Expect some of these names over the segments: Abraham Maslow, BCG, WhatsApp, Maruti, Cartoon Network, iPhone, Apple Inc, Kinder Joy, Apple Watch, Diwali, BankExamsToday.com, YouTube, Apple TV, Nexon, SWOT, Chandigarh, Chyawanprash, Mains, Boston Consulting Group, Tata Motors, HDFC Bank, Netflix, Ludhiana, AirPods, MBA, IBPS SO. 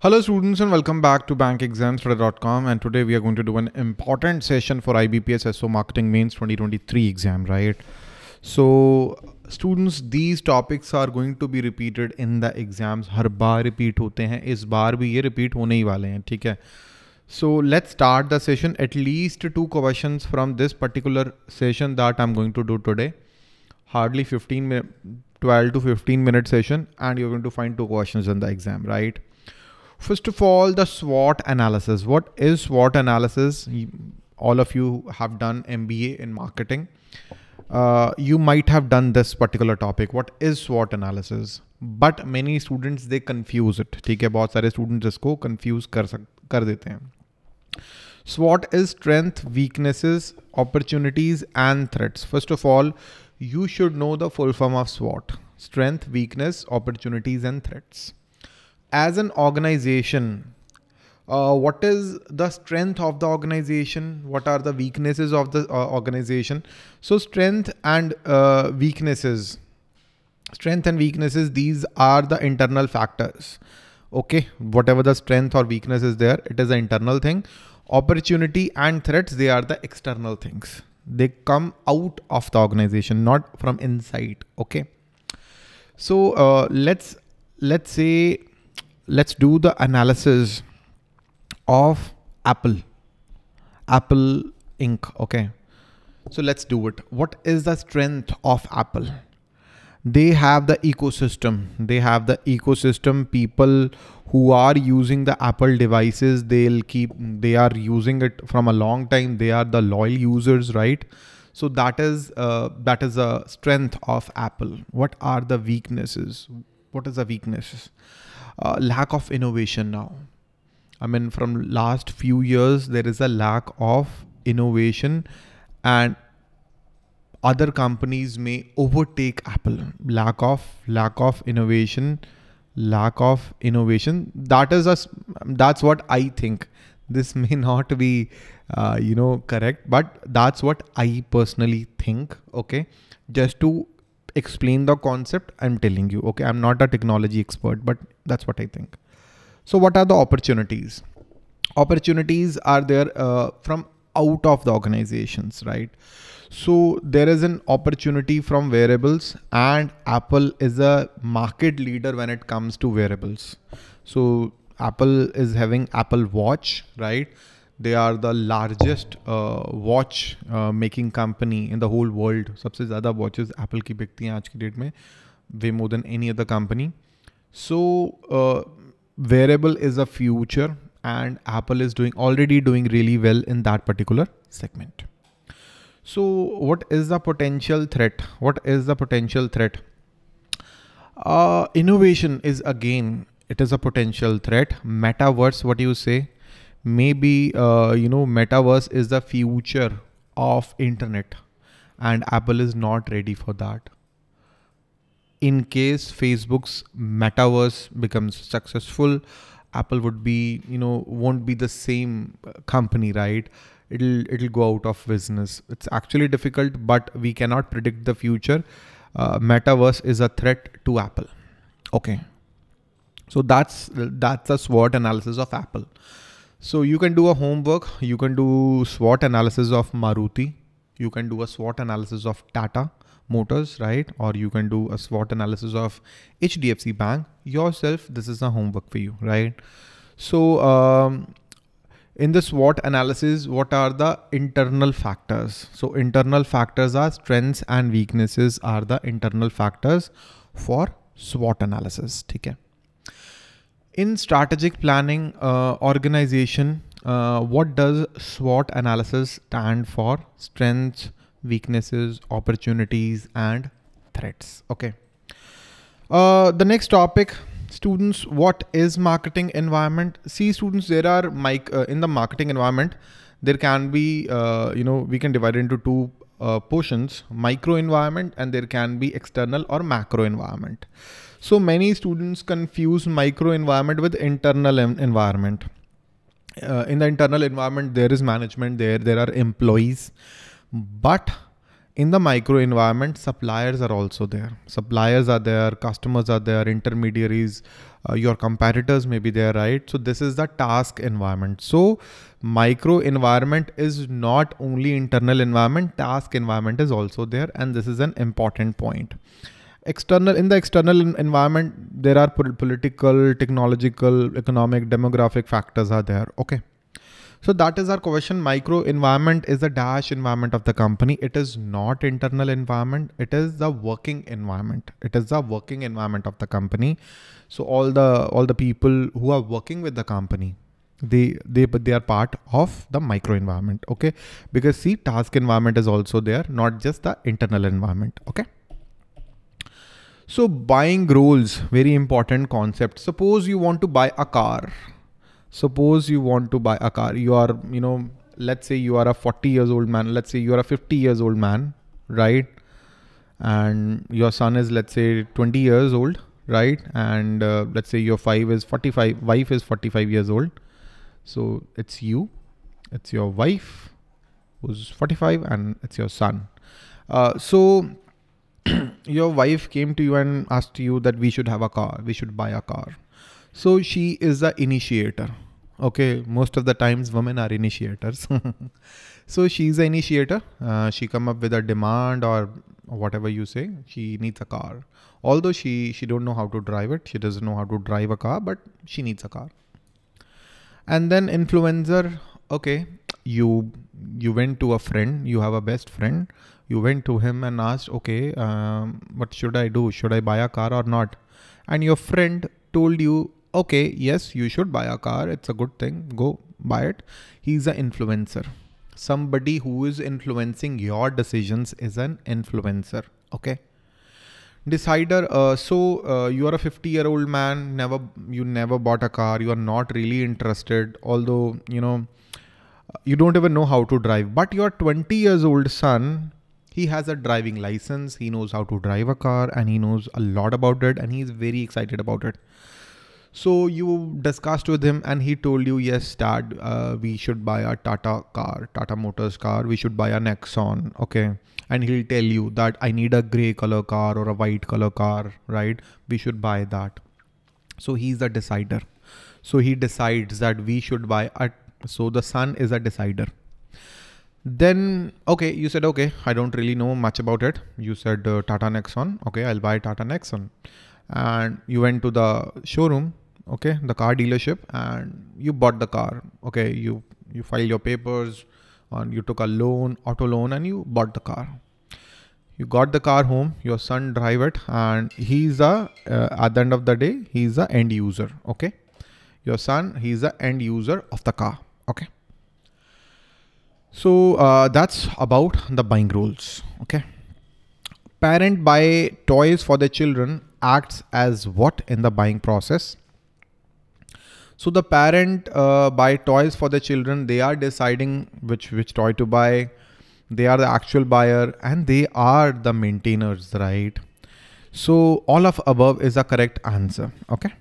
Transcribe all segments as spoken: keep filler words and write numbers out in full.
Hello students and welcome back to bank exams today dot com, and today we are going to do an important session for I B P S S O marketing mains twenty twenty-three exam, right? So students, these topics are going to be repeated in the exams. Har baar repeat hote hain, is baar bhi ye repeat hone hi wale hain, theek hai? So let's start the session. At least two questions from this particular session that I'm going to do today. Hardly fifteen twelve to fifteen minute session, and you're going to find two questions in the exam, right? First of all, the SWOT analysis. What is SWOT analysis? All of you have done M B A in marketing. Uh, you might have done this particular topic. What is SWOT analysis? But many students, they confuse it. ठीक है, बहुत सारे students इसको confuse कर सक कर देते हैं. SWOT is strength, weaknesses, opportunities, and threats. First of all, you should know the full form of SWOT: strength, weakness, opportunities, and threats. As an organization, uh, what is the strength of the organization? What are the weaknesses of the uh, organization? So strength and uh, weaknesses, strength and weaknesses, these are the internal factors. Okay, whatever the strength or weakness is there, it is an internal thing. Opportunity and threats, they are the external things. They come out of the organization, not from inside. Okay, so uh, let's let's say let's do the analysis of Apple, Apple Incorporated. Okay, so let's do it. What is the strength of Apple? They have the ecosystem. They have the ecosystem. People who are using the Apple devices, they'll keep, they are using it from a long time. They are the loyal users, right? So that is, uh, that is a strength of Apple. What are the weaknesses? What is the weaknesses? Uh, lack of innovation now. I mean, from last few years, there is a lack of innovation, and other companies may overtake Apple. Lack of, lack of innovation, lack of innovation. That is a, that's what I think. This may not be, uh, you know, correct, but that's what I personally think. Okay. Just to explain the concept, I'm telling you. Okay, I'm not a technology expert, but that's what I think. So what are the opportunities? Opportunities are there uh, from out of the organizations, right? So there is an opportunity from wearables, and Apple is a market leader when it comes to wearables. So Apple is having Apple Watch, right? They are the largest uh, watch uh, making company in the whole world. सबसे ज़्यादा watches Apple की बिकती हैं आज की date में, way more than any other company. So uh, wearable is a future, and Apple is doing already doing really well in that particular segment. So what is the potential threat? What is the potential threat? Uh, innovation is again, it is a potential threat. Metaverse, what do you say? Maybe, uh, you know, metaverse is the future of internet, and Apple is not ready for that. In case Facebook's metaverse becomes successful, Apple would be, you know, won't be the same company, right? It'll, it'll go out of business. It's actually difficult, but we cannot predict the future. Uh, metaverse is a threat to Apple. Okay. So that's, that's a SWOT analysis of Apple. So you can do a homework, you can do SWOT analysis of Maruti, you can do a SWOT analysis of Tata Motors, right? Or you can do a SWOT analysis of H D F C Bank yourself. This is a homework for you, right? So um, in the SWOT analysis, what are the internal factors? So internal factors are strengths and weaknesses are the internal factors for SWOT analysis. Okay. In strategic planning uh, organization, uh, what does SWOT analysis stand for? Strengths, weaknesses, opportunities, and threats. Okay. Uh, the next topic, students, what is marketing environment? See students, there are mic uh, in the marketing environment, there can be, uh, you know, we can divide it into two uh, portions, micro environment, and there can be external or macro environment. So many students confuse micro environment with internal en environment. Uh, in the internal environment, there is management, there, there are employees, but in the micro environment, suppliers are also there. Suppliers are there, customers are there, intermediaries, uh, your comparators may be there, right? So this is the task environment. So micro environment is not only internal environment, task environment is also there. And this is an important point. External, in the external environment, there are political, technological, economic, demographic factors are there. Okay. So that is our question. Micro environment is the dash environment of the company. It is not internal environment. It is the working environment. It is the working environment of the company. So all the, all the people who are working with the company, they, they, but they are part of the micro environment. Okay. Because see, task environment is also there, not just the internal environment. Okay. So buying rules, very important concept. Suppose you want to buy a car. Suppose you want to buy a car, you are, you know, let's say you are a forty years old man, let's say you are a fifty years old man, right? And your son is, let's say, twenty years old, right? And uh, let's say your five is forty-five, wife is forty-five years old. So it's you, it's your wife who's forty-five, and it's your son. Uh, so your wife came to you and asked you that we should have a car, we should buy a car. So she is the initiator. Okay. Most of the times women are initiators. So she's the initiator. Uh, she come up with a demand or whatever you say, she needs a car. Although she, she don't know how to drive it. She doesn't know how to drive a car, but she needs a car. And then influencer. Okay. You, you went to a friend, you have a best friend. You went to him and asked, okay, um, what should I do? Should I buy a car or not? And your friend told you, okay, yes, you should buy a car. It's a good thing. Go buy it. He's an influencer. Somebody who is influencing your decisions is an influencer. Okay. Decider. Uh, so uh, you are a fifty year old man. Never, you never bought a car. You are not really interested. Although, you know, you don't even know how to drive, but your twenty years old son, he has a driving license. He knows how to drive a car and he knows a lot about it. And he's very excited about it. So you discussed with him and he told you, yes, dad, uh, we should buy a Tata car, Tata Motors car. We should buy a Nexon. Okay. And he'll tell you that I need a gray color car or a white color car, right? We should buy that. So he's the decider. So he decides that we should buy a, so the son is a decider. Then, okay, you said, okay, I don't really know much about it. You said uh, Tata Nexon. Okay. I'll buy Tata Nexon. And you went to the showroom, okay, the car dealership, and you bought the car. Okay, you you filed your papers and you took a loan, auto loan, and you bought the car. You got the car home, your son drive it, and he's a uh, at the end of the day, he's the end user. Okay, your son, he's the end user of the car. Okay, so uh, that's about the buying rules. Okay, parent buy toys for their children. Acts as what in the buying process? So the parent uh, buy toys for the children. They are deciding which which toy to buy. They are the actual buyer and they are the maintainers, right? So all of above is a correct answer. Okay.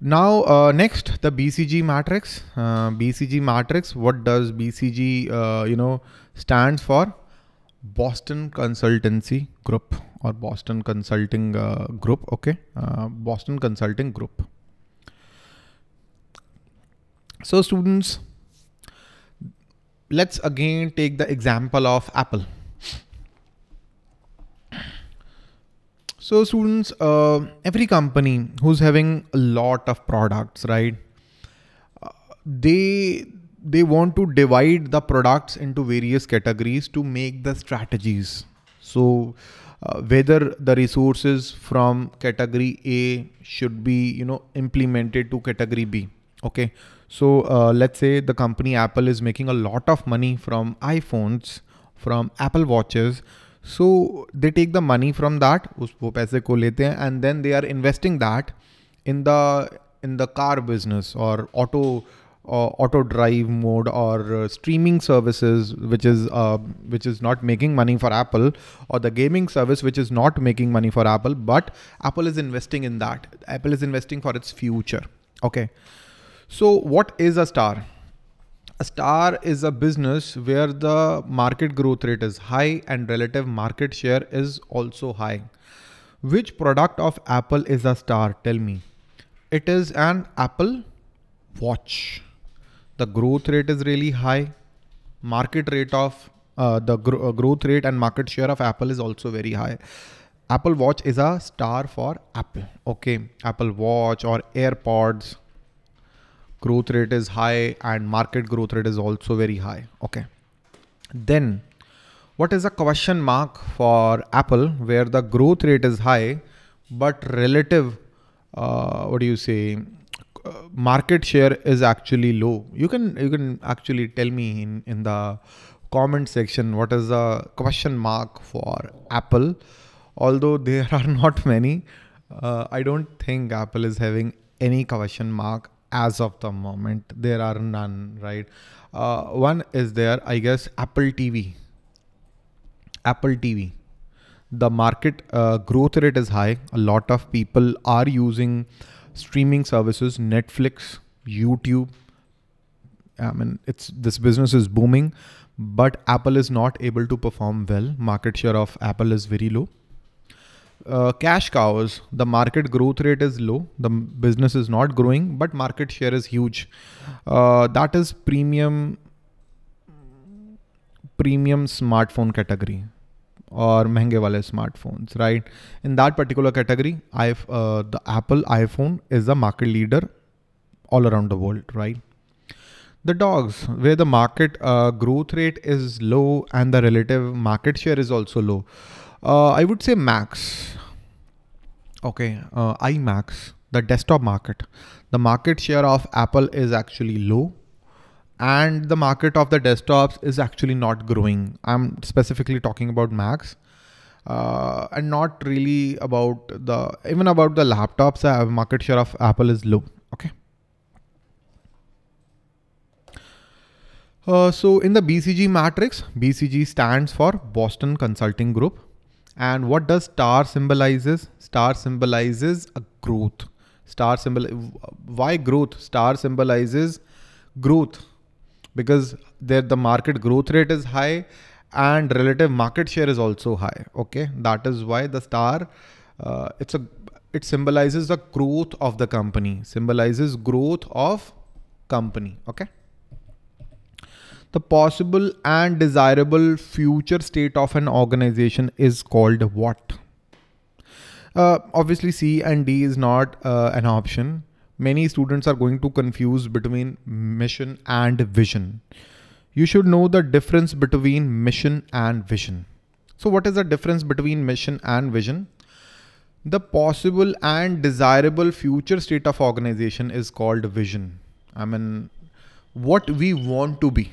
Now uh, next, the B C G matrix. Uh, B C G matrix. What does B C G uh, you know stands for? Boston Consultancy Group or Boston Consulting uh, Group. Okay. Uh, Boston Consulting Group. So students, let's again take the example of Apple. So students, uh, every company who's having a lot of products, right? Uh, they, they want to divide the products into various categories to make the strategies. So uh, whether the resources from category A should be, you know, implemented to category B. Okay. So uh, let's say the company Apple is making a lot of money from iPhones, from Apple Watches. So they take the money from that, and then they are investing that in the, in the car business or auto Uh, auto drive mode or uh, streaming services, which is uh, which is not making money for Apple, or the gaming service, which is not making money for Apple, but Apple is investing in that. Apple is investing for its future. Okay. So what is a star? A star is a business where the market growth rate is high and relative market share is also high. Which product of Apple is a star? Tell me. It is an Apple Watch. The growth rate is really high. Market rate of uh, the gro- growth rate and market share of Apple is also very high. Apple Watch is a star for Apple. Okay, Apple Watch or AirPods. Growth rate is high and market growth rate is also very high. Okay. Then what is a question mark for Apple where the growth rate is high, but relative, uh, what do you say? Market share is actually low. You can, you can actually tell me in, in the comment section, what is a question mark for Apple? Although there are not many, uh, I don't think Apple is having any question mark as of the moment. There are none, right? Uh, one is there, I guess, Apple T V. Apple T V. The market uh, growth rate is high. A lot of people are using streaming services, Netflix, YouTube. I mean, it's, this business is booming, but Apple is not able to perform well. Market share of Apple is very low. Uh, cash cows, the market growth rate is low. The business is not growing, but market share is huge. Uh, that is premium, premium smartphone category or mehengi wale smartphones, right? In that particular category, I've, uh, the Apple iPhone is the market leader all around the world, right? The dogs, where the market uh, growth rate is low and the relative market share is also low. Uh, I would say Macs. Okay, uh, iMacs, the desktop market. The market share of Apple is actually low and the market of the desktops is actually not growing. I'm specifically talking about Macs uh, and not really about the, even about the laptops, uh, market share of Apple is low. Okay. Uh, so in the B C G matrix, B C G stands for Boston Consulting Group. And what does star symbolizes? Star symbolizes a growth. Star symbol, why growth? Star symbolizes growth because there the market growth rate is high and relative market share is also high. Okay, that is why the star, uh, it's a, it symbolizes the growth of the company, symbolizes growth of company. Okay. The possible and desirable future state of an organization is called what? Uh, obviously, C and D is not uh, an option. Many students are going to confuse between mission and vision. You should know the difference between mission and vision. So what is the difference between mission and vision? The possible and desirable future state of organization is called vision. I mean, what we want to be.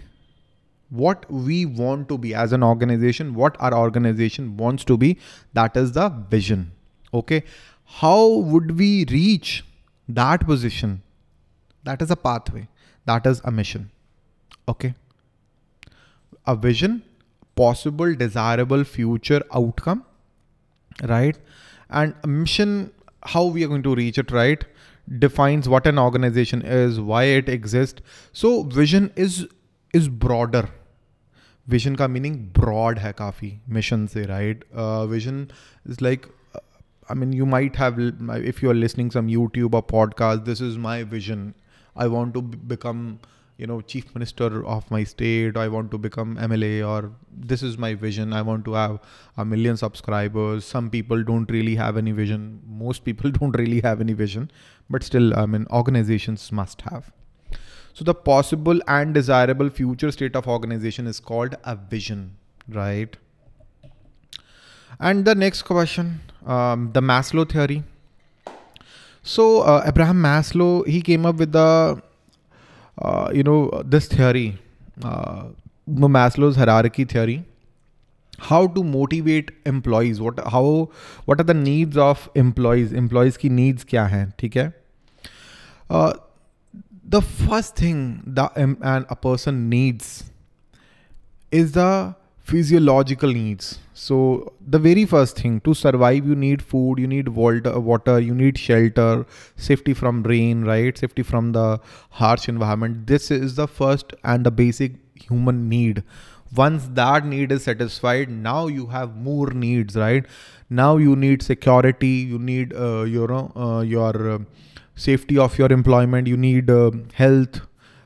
What we want to be as an organization, what our organization wants to be, that is the vision. Okay. How would we reach that position? That is a pathway. That is a mission. Okay. A vision, possible, desirable future outcome, right? And a mission, how we are going to reach it, right? Defines what an organization is, why it exists. So vision is, is broader. Vision ka meaning broad hai kafi mission se, right? Uh, vision is like, uh, I mean, you might have, if you're listening some YouTube or podcast, this is my vision. I want to become, you know, chief minister of my state. I want to become M L A, or this is my vision. I want to have a million subscribers. Some people don't really have any vision. Most people don't really have any vision, but still, I mean, organizations must have. So the possible and desirable future state of organization is called a vision, right? And the next question, um, the Maslow theory. So uh, Abraham Maslow, he came up with the, uh, you know, this theory, uh, Maslow's hierarchy theory, how to motivate employees. What, how, what are the needs of employees? Employees ki needs kya hai? Theek hai? Uh, The first thing that um, and a person needs is the physiological needs. So the very first thing, to survive, you need food, you need water, you need shelter, safety from rain, right? Safety from the harsh environment. This is the first and the basic human need. Once that need is satisfied, now you have more needs, right? Now you need security, you need uh, your, uh, your uh, safety of your employment, you need uh, health,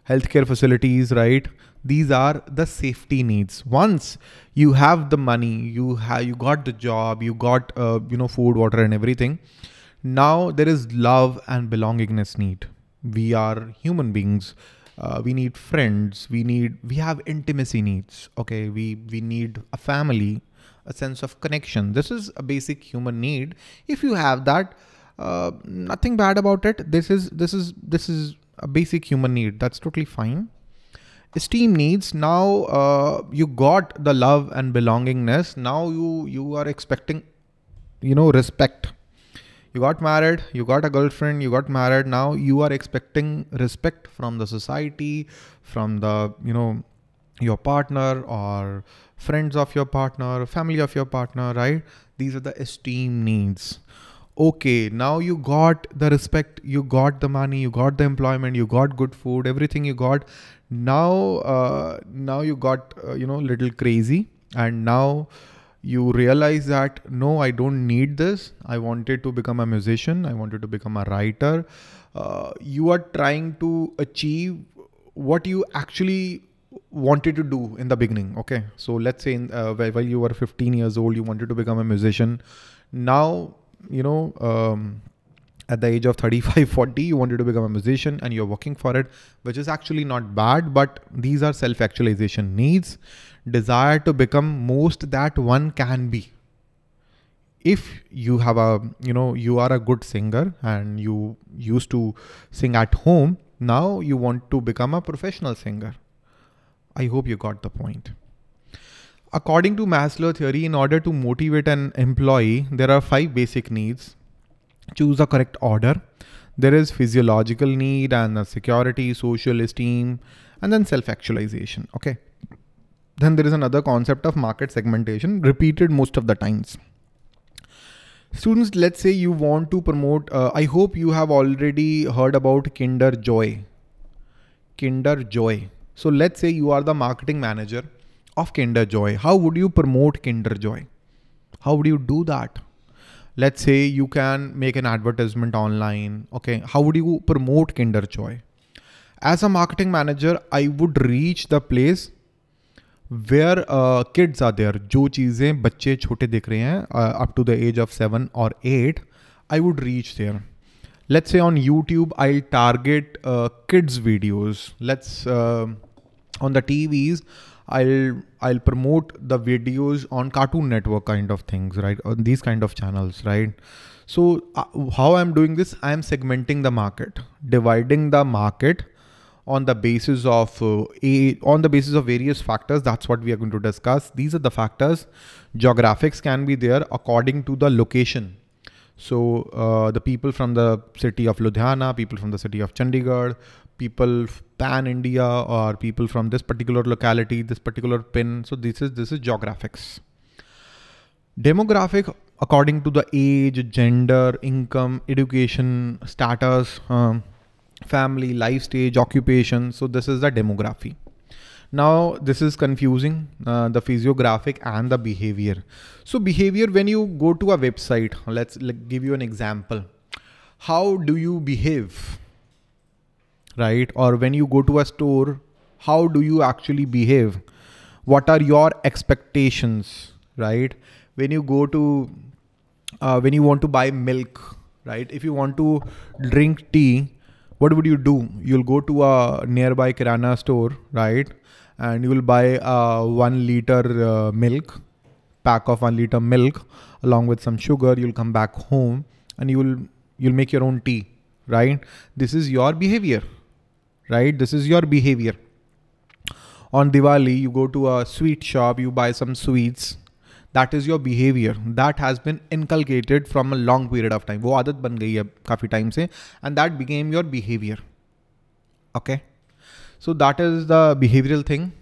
healthcare facilities, right? These are the safety needs. Once you have the money, you have, you got the job, you got, uh, you know, food, water and everything. Now there is love and belongingness need. We are human beings. Uh, we need friends. We need, we have intimacy needs. Okay. We, we need a family, a sense of connection. This is a basic human need. If you have that, uh, nothing bad about it. This is, this is, this is a basic human need. That's totally fine. Esteem needs. Now uh, you got the love and belongingness. Now you, you are expecting, you know, respect. You got married, you got a girlfriend, you got married. Now you are expecting respect from the society, from the, you know, your partner or friends of your partner, family of your partner, right? These are the esteem needs. Okay, now you got the respect, you got the money, you got the employment, you got good food, everything you got. Now, uh, now you got, uh, you know, little crazy, and now you realize that, no, I don't need this. I wanted to become a musician. I wanted to become a writer. Uh, you are trying to achieve what you actually wanted to do in the beginning. Okay. So let's say in, uh, while you were fifteen years old, you wanted to become a musician. Now, you know, um, at the age of thirty-five, forty, you wanted to become a musician and you're working for it, which is actually not bad, but these are self-actualization needs. Desire to become most that one can be. If you have a, you know, you are a good singer and you used to sing at home. Now you want to become a professional singer. I hope you got the point. According to Maslow theory, in order to motivate an employee, there are five basic needs. Choose the correct order. There is physiological need and security, social esteem, and then self-actualization. Okay. Then there is another concept of market segmentation, repeated most of the times. Students, let's say you want to promote, uh, I hope you have already heard about Kinder Joy. Kinder Joy. So let's say you are the marketing manager of Kinder Joy. How would you promote Kinder Joy? How would you do that? Let's say you can make an advertisement online. Okay. How would you promote Kinder Joy? As a marketing manager, I would reach the place where uh, kids are there. Jo cheezein bacche chote dikh rahe hain, uh, up to the age of seven or eight, I would reach there. Let's say on YouTube, I'll target uh, kids videos. Let's uh, on the T Vs. I'll, I'll promote the videos on Cartoon Network kind of things, right? On these kind of channels, right? So uh, how I'm doing this, I'm segmenting the market, dividing the market on the basis of uh, a, on the basis of various factors. That's what we are going to discuss. These are the factors. Geographics can be there according to the location. So uh, the people from the city of Ludhiana, people from the city of Chandigarh, people pan India, or people from this particular locality, this particular pin. So this is, this is geographics. Demographic, according to the age, gender, income, education, status, um, family, life stage, occupation. So this is the demography. Now this is confusing, uh, the physiographic and the behavior. So behavior, when you go to a website, let's like, give you an example. How do you behave? Right? Or when you go to a store, how do you actually behave? What are your expectations? Right? When you go to, uh, when you want to buy milk, right? If you want to drink tea, what would you do? You'll go to a nearby Kirana store, right? And you will buy a one liter uh, milk, pack of one liter milk along with some sugar. You'll come back home and you'll, you'll make your own tea, right? This is your behavior. Right? This is your behavior. On Diwali, you go to a sweet shop, you buy some sweets. That is your behavior. That has been inculcated from a long period of time. Wo aadat ban gayi hai kafi time se, and that became your behavior. Okay. So that is the behavioral thing.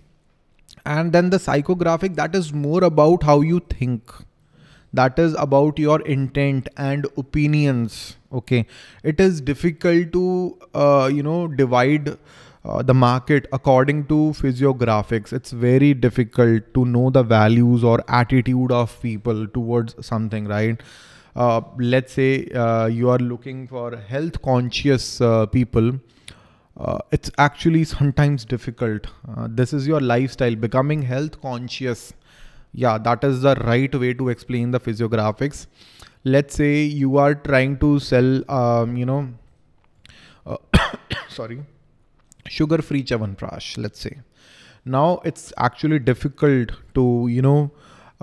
And then the psychographic, that is more about how you think. That is about your intent and opinions. Okay. It is difficult to, uh, you know, divide uh, the market according to physiographics. It's very difficult to know the values or attitude of people towards something, right? Uh, let's say uh, you are looking for health conscious uh, people. Uh, it's actually sometimes difficult. Uh, this is your lifestyle, becoming health conscious. Yeah, that is the right way to explain the physiographics. Let's say you are trying to sell, um, you know, uh, sorry, sugar-free Chyawanprash, let's say. Now it's actually difficult to, you know,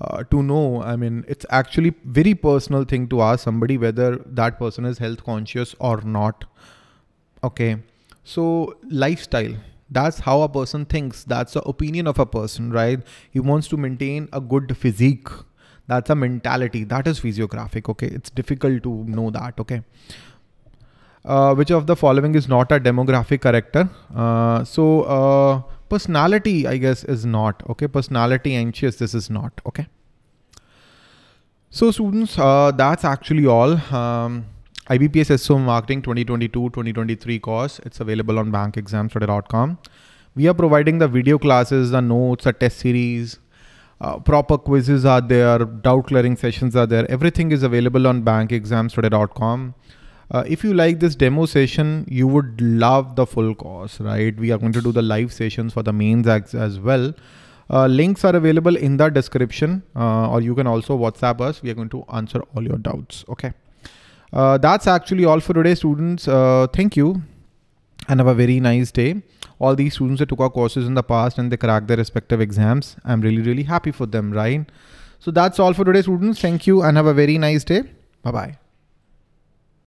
Uh, to know, I mean, it's actually very personal thing to ask somebody whether that person is health conscious or not. Okay, so lifestyle, that's how a person thinks. That's the opinion of a person, right? He wants to maintain a good physique. That's a mentality. That is physiographic. Okay, it's difficult to know that. Okay, uh, which of the following is not a demographic character? Uh, so, uh, personality, I guess, is not. Okay, personality anxious, this is not. Okay, so students, uh, that's actually all. um, I B P S S O marketing twenty twenty-two twenty twenty-three course, it's available on bank exams today dot com. We are providing the video classes, the notes, the test series, uh, proper quizzes are there, doubt clearing sessions are there, everything is available on bank exams today dot com. Uh, if you like this demo session, you would love the full course, right? We are going to do the live sessions for the mains as, as well. Uh, links are available in the description, uh, or you can also WhatsApp us. We are going to answer all your doubts. Okay. Uh, that's actually all for today, students. Uh, thank you and have a very nice day. All these students that took our courses in the past and they cracked their respective exams, I'm really, really happy for them, right? So that's all for today, students. Thank you and have a very nice day. Bye-bye.